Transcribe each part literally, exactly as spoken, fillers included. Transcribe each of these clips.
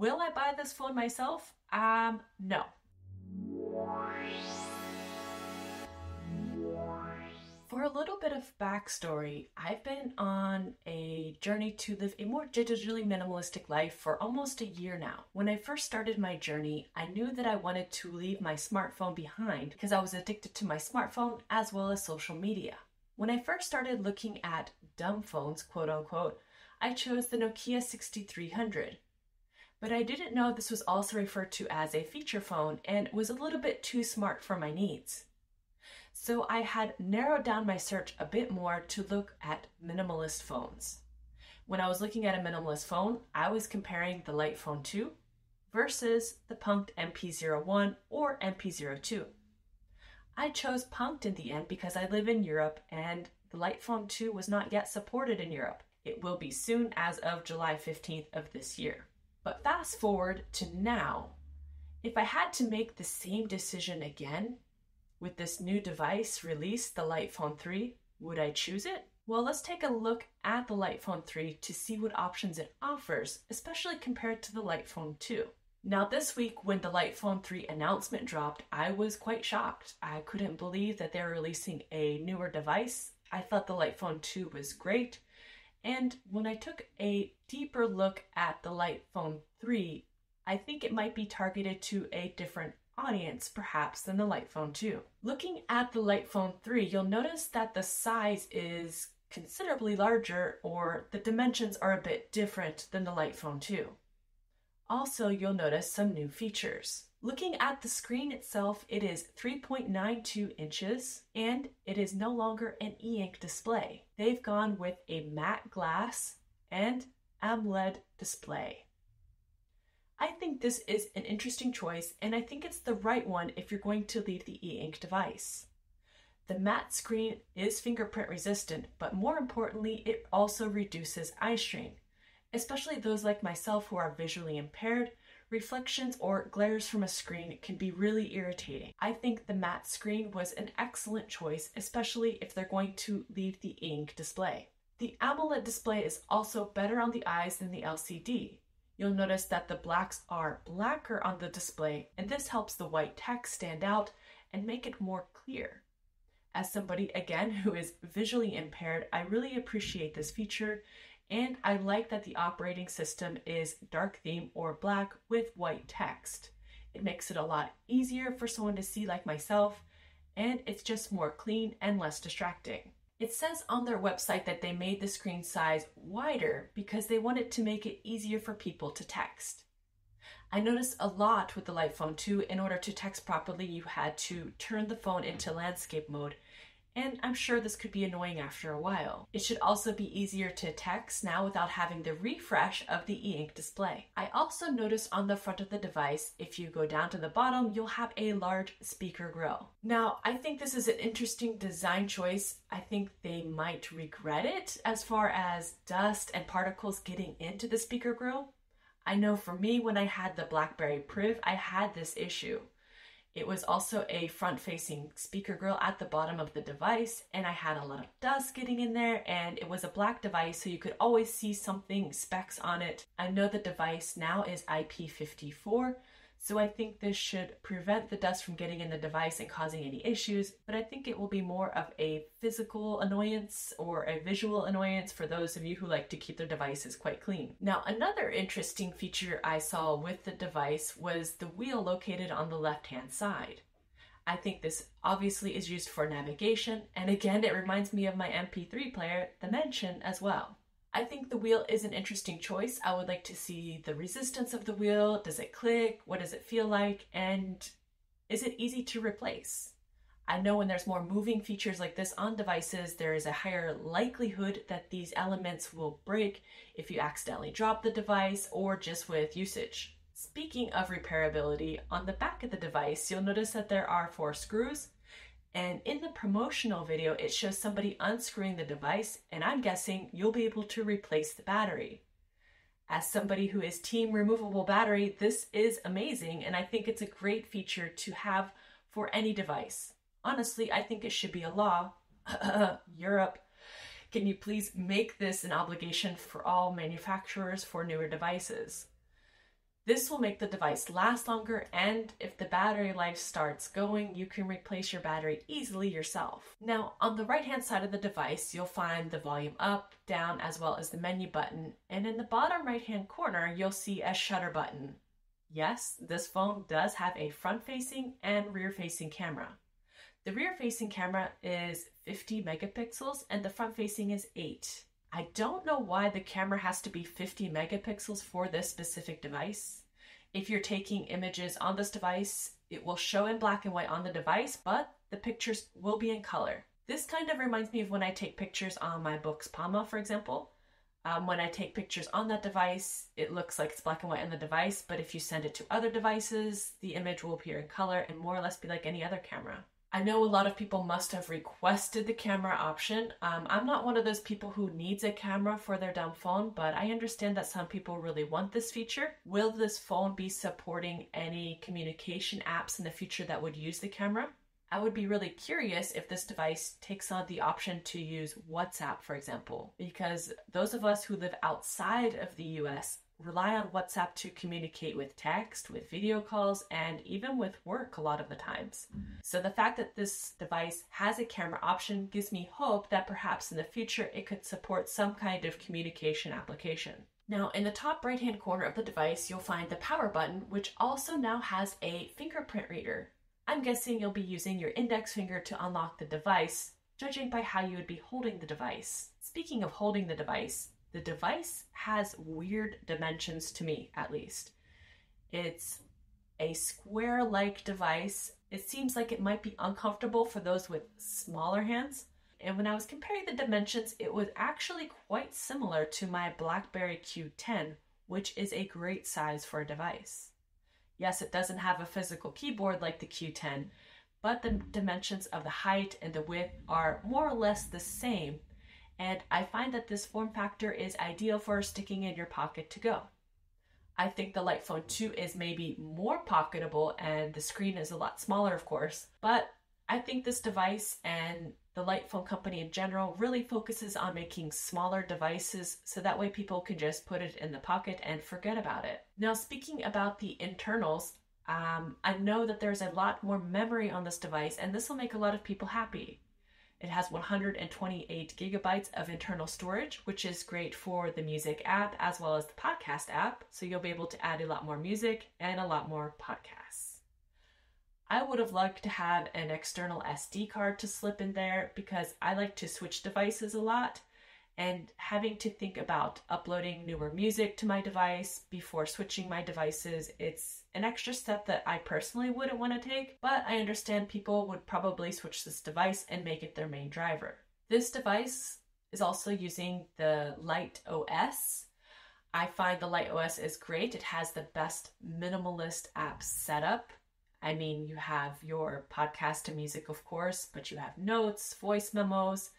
Will I buy this phone myself? Um, no. For a little bit of backstory, I've been on a journey to live a more digitally minimalistic life for almost a year now. When I first started my journey, I knew that I wanted to leave my smartphone behind because I was addicted to my smartphone as well as social media. When I first started looking at dumb phones, quote unquote, I chose the Nokia sixty-three hundred. But I didn't know this was also referred to as a feature phone and was a little bit too smart for my needs. So I had narrowed down my search a bit more to look at minimalist phones. When I was looking at a minimalist phone, I was comparing the Light Phone two versus the Punkt M P zero one or M P zero two. I chose Punkt in the end because I live in Europe and the Light Phone two was not yet supported in Europe. It will be soon as of July fifteenth of this year. But fast forward to now, if I had to make the same decision again, with this new device release, the Light Phone three, would I choose it? Well, let's take a look at the Light Phone three to see what options it offers, especially compared to the Light Phone two. Now this week when the Light Phone three announcement dropped, I was quite shocked. I couldn't believe that they're releasing a newer device. I thought the Light Phone two was great. And when I took a deeper look at the Light Phone three, I think it might be targeted to a different audience perhaps than the Light Phone two. Looking at the Light Phone three, you'll notice that the size is considerably larger, or the dimensions are a bit different than the Light Phone two. Also, you'll notice some new features. Looking at the screen itself, it is three point nine two inches and it is no longer an e-ink display. They've gone with a matte glass and AMOLED display. I think this is an interesting choice, and I think it's the right one if you're going to leave the e-ink device. The matte screen is fingerprint resistant, but more importantly, it also reduces eye strain, especially those like myself who are visually impaired. Reflections or glares from a screen can be really irritating. I think the matte screen was an excellent choice, especially if they're going to leave the e-ink display. The AMOLED display is also better on the eyes than the L C D. You'll notice that the blacks are blacker on the display, and this helps the white text stand out and make it more clear. As somebody, again, who is visually impaired, I really appreciate this feature, and I like that the operating system is dark theme or black with white text. It makes it a lot easier for someone to see like myself, and it's just more clean and less distracting. It says on their website that they made the screen size wider because they wanted to make it easier for people to text. I noticed a lot with the Light Phone two, in order to text properly, you had to turn the phone into landscape mode, and I'm sure this could be annoying after a while. It should also be easier to text now without having the refresh of the e-ink display. I also noticed on the front of the device, if you go down to the bottom, you'll have a large speaker grill. Now, I think this is an interesting design choice. I think they might regret it as far as dust and particles getting into the speaker grill. I know for me, when I had the BlackBerry Priv, I had this issue. It was also a front-facing speaker grill at the bottom of the device, and I had a lot of dust getting in there, and it was a black device, so you could always see something, specs on it. I know the device now is I P five four, so I think this should prevent the dust from getting in the device and causing any issues, but I think it will be more of a physical annoyance or a visual annoyance for those of you who like to keep their devices quite clean. Now, another interesting feature I saw with the device was the wheel located on the left-hand side. I think this obviously is used for navigation, and again, it reminds me of my M P three player, the Mechen, as well. I think the wheel is an interesting choice. I would like to see the resistance of the wheel. Does it click? What does it feel like? And is it easy to replace? I know when there's more moving features like this on devices, there is a higher likelihood that these elements will break if you accidentally drop the device or just with usage. Speaking of repairability, on the back of the device, you'll notice that there are four screws. And in the promotional video, it shows somebody unscrewing the device, and I'm guessing you'll be able to replace the battery. As somebody who is team removable battery, this is amazing, and I think it's a great feature to have for any device. Honestly, I think it should be a law. Europe, can you please make this an obligation for all manufacturers for newer devices? This will make the device last longer, and if the battery life starts going, you can replace your battery easily yourself. Now, on the right-hand side of the device, you'll find the volume up, down, as well as the menu button, and in the bottom right-hand corner, you'll see a shutter button. Yes, this phone does have a front-facing and rear-facing camera. The rear-facing camera is fifty megapixels and the front-facing is eight. I don't know why the camera has to be fifty megapixels for this specific device. If you're taking images on this device, it will show in black and white on the device, but the pictures will be in color. This kind of reminds me of when I take pictures on my Boox Palma, for example. Um, when I take pictures on that device, it looks like it's black and white on the device, but if you send it to other devices, the image will appear in color and more or less be like any other camera. I know a lot of people must have requested the camera option. Um, I'm not one of those people who needs a camera for their dumb phone, but I understand that some people really want this feature. Will this phone be supporting any communication apps in the future that would use the camera? I would be really curious if this device takes on the option to use WhatsApp, for example, because those of us who live outside of the U S rely on WhatsApp to communicate with text, with video calls, and even with work a lot of the times. So the fact that this device has a camera option gives me hope that perhaps in the future it could support some kind of communication application. Now, in the top right-hand corner of the device, you'll find the power button, which also now has a fingerprint reader. I'm guessing you'll be using your index finger to unlock the device, judging by how you would be holding the device. Speaking of holding the device, the device has weird dimensions to me, at least. It's a square-like device. It seems like it might be uncomfortable for those with smaller hands. And when I was comparing the dimensions, it was actually quite similar to my BlackBerry Q ten, which is a great size for a device. Yes, it doesn't have a physical keyboard like the Q ten, but the dimensions of the height and the width are more or less the same. And I find that this form factor is ideal for sticking in your pocket to go. I think the Light Phone two is maybe more pocketable and the screen is a lot smaller, of course, but I think this device and the Light Phone company in general really focuses on making smaller devices so that way people can just put it in the pocket and forget about it. Now, speaking about the internals, um, I know that there's a lot more memory on this device and this will make a lot of people happy. It has one hundred twenty-eight gigabytes of internal storage, which is great for the music app as well as the podcast app. So you'll be able to add a lot more music and a lot more podcasts. I would have liked to have an external S D card to slip in there because I like to switch devices a lot and having to think about uploading newer music to my device before switching my devices, it's an extra step that I personally wouldn't want to take, but I understand people would probably switch this device and make it their main driver. This device is also using the Light O S. I find the Light O S is great. It has the best minimalist app setup. I mean, you have your podcast and music, of course, but you have notes, voice memos,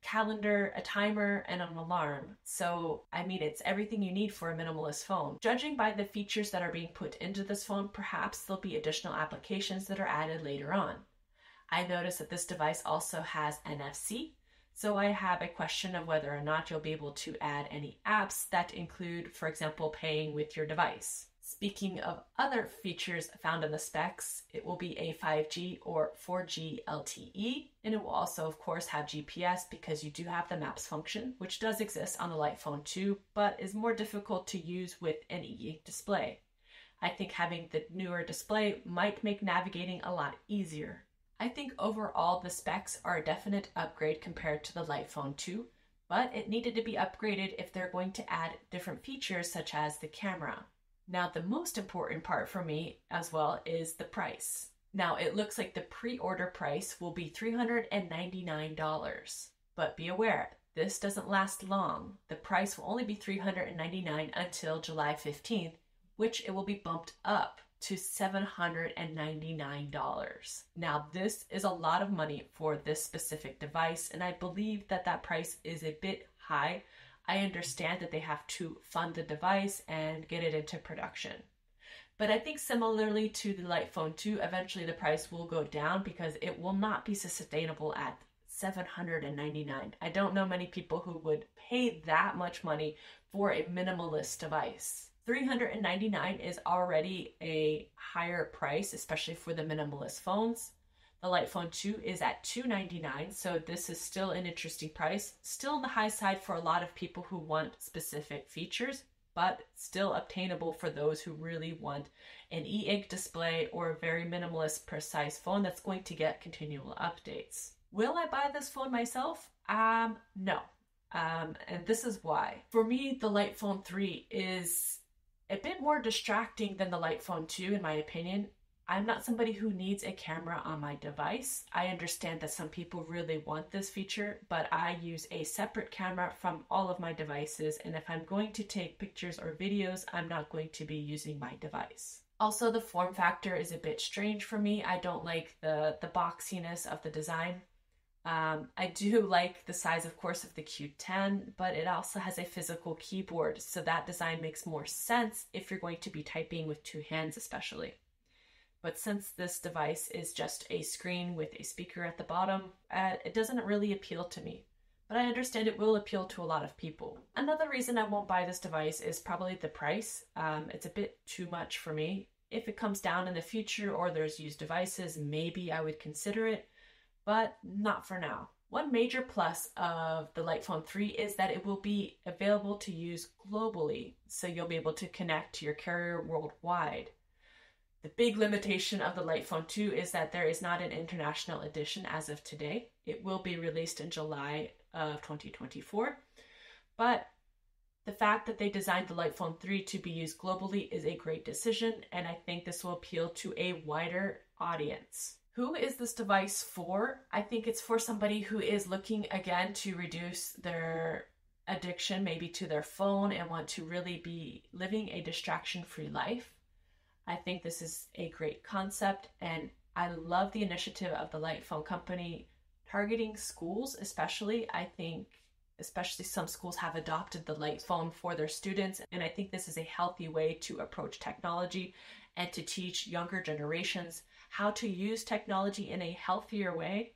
calendar, a timer, and an alarm. So, I mean, it's everything you need for a minimalist phone. Judging by the features that are being put into this phone, perhaps there'll be additional applications that are added later on. I noticed that this device also has N F C, so I have a question of whether or not you'll be able to add any apps that include, for example, paying with your device. Speaking of other features found in the specs, it will be a five G or four G L T E, and it will also, of course, have G P S because you do have the Maps function, which does exist on the Light Phone two, but is more difficult to use with an e-ink display. I think having the newer display might make navigating a lot easier. I think overall the specs are a definite upgrade compared to the Light Phone two, but it needed to be upgraded if they're going to add different features such as the camera. Now, the most important part for me as well is the price. Now, it looks like the pre-order price will be three hundred ninety-nine dollars, but be aware, this doesn't last long. The price will only be three hundred ninety-nine dollars until July fifteenth, which it will be bumped up to seven hundred ninety-nine dollars. Now, this is a lot of money for this specific device, and I believe that that price is a bit high. I understand that they have to fund the device and get it into production. But I think similarly to the Light Phone two, eventually the price will go down because it will not be sustainable at seven hundred ninety-nine dollars. I don't know many people who would pay that much money for a minimalist device. three hundred ninety-nine dollars is already a higher price, especially for the minimalist phones. The Light Phone two is at two ninety-nine dollars, so this is still an interesting price. Still on the high side for a lot of people who want specific features, but still obtainable for those who really want an e-ink display or a very minimalist, precise phone that's going to get continual updates. Will I buy this phone myself? Um, no. Um, and this is why. For me, the Light Phone three is a bit more distracting than the Light Phone two, in my opinion. I'm not somebody who needs a camera on my device. I understand that some people really want this feature, but I use a separate camera from all of my devices, and if I'm going to take pictures or videos, I'm not going to be using my device. Also, the form factor is a bit strange for me. I don't like the, the boxiness of the design. Um, I do like the size, of course, of the Q ten, but it also has a physical keyboard, so that design makes more sense if you're going to be typing with two hands especially. But since this device is just a screen with a speaker at the bottom, uh, it doesn't really appeal to me. But I understand it will appeal to a lot of people. Another reason I won't buy this device is probably the price. Um, it's a bit too much for me. If it comes down in the future or there's used devices, maybe I would consider it, but not for now. One major plus of the Light Phone three is that it will be available to use globally, so you'll be able to connect to your carrier worldwide. The big limitation of the Light Phone two is that there is not an international edition as of today. It will be released in July of twenty twenty-four, but the fact that they designed the Light Phone three to be used globally is a great decision, and I think this will appeal to a wider audience. Who is this device for? I think it's for somebody who is looking, again, to reduce their addiction maybe to their phone and want to really be living a distraction-free life. I think this is a great concept, and I love the initiative of the Light Phone company targeting schools especially. I think especially some schools have adopted the Light Phone for their students, and I think this is a healthy way to approach technology and to teach younger generations how to use technology in a healthier way.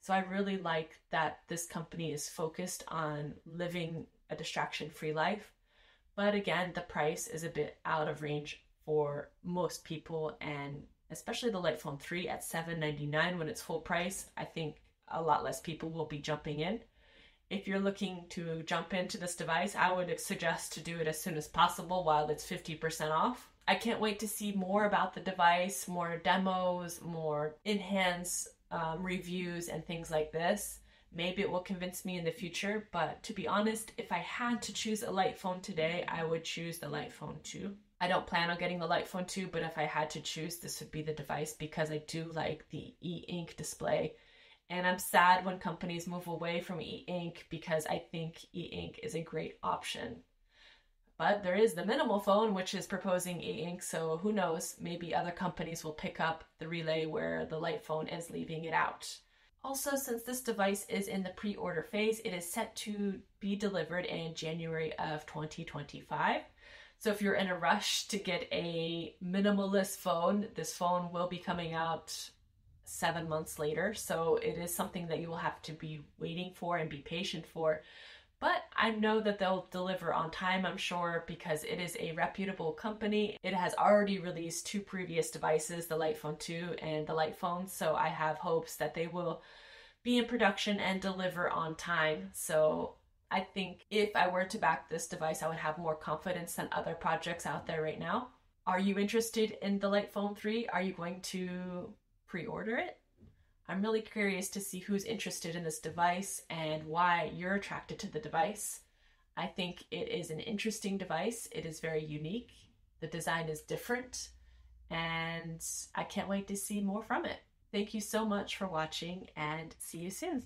So I really like that this company is focused on living a distraction-free life. But again, the price is a bit out of range for most people, and especially the Light Phone three at seven ninety-nine dollars when it's full price, I think a lot less people will be jumping in. If you're looking to jump into this device, I would suggest to do it as soon as possible while it's fifty percent off. I can't wait to see more about the device, more demos, more enhanced um, reviews and things like this. Maybe it will convince me in the future, but to be honest, if I had to choose a Light Phone today, I would choose the Light Phone two. I don't plan on getting the Light Phone two, but if I had to choose, this would be the device because I do like the e-ink display. And I'm sad when companies move away from e-ink because I think e-ink is a great option. But there is the minimal phone, which is proposing e-ink, so who knows, maybe other companies will pick up the relay where the Light Phone is leaving it out. Also, since this device is in the pre-order phase, it is set to be delivered in January of twenty twenty-five. So if you're in a rush to get a minimalist phone, this phone will be coming out seven months later. So it is something that you will have to be waiting for and be patient for. But I know that they'll deliver on time, I'm sure, because it is a reputable company. It has already released two previous devices, the Light Phone two and the Light Phone. So I have hopes that they will be in production and deliver on time. So I think if I were to back this device, I would have more confidence than other projects out there right now. Are you interested in the Light Phone three? Are you going to pre-order it? I'm really curious to see who's interested in this device and why you're attracted to the device. I think it is an interesting device. It is very unique. The design is different, and I can't wait to see more from it. Thank you so much for watching, and see you soon.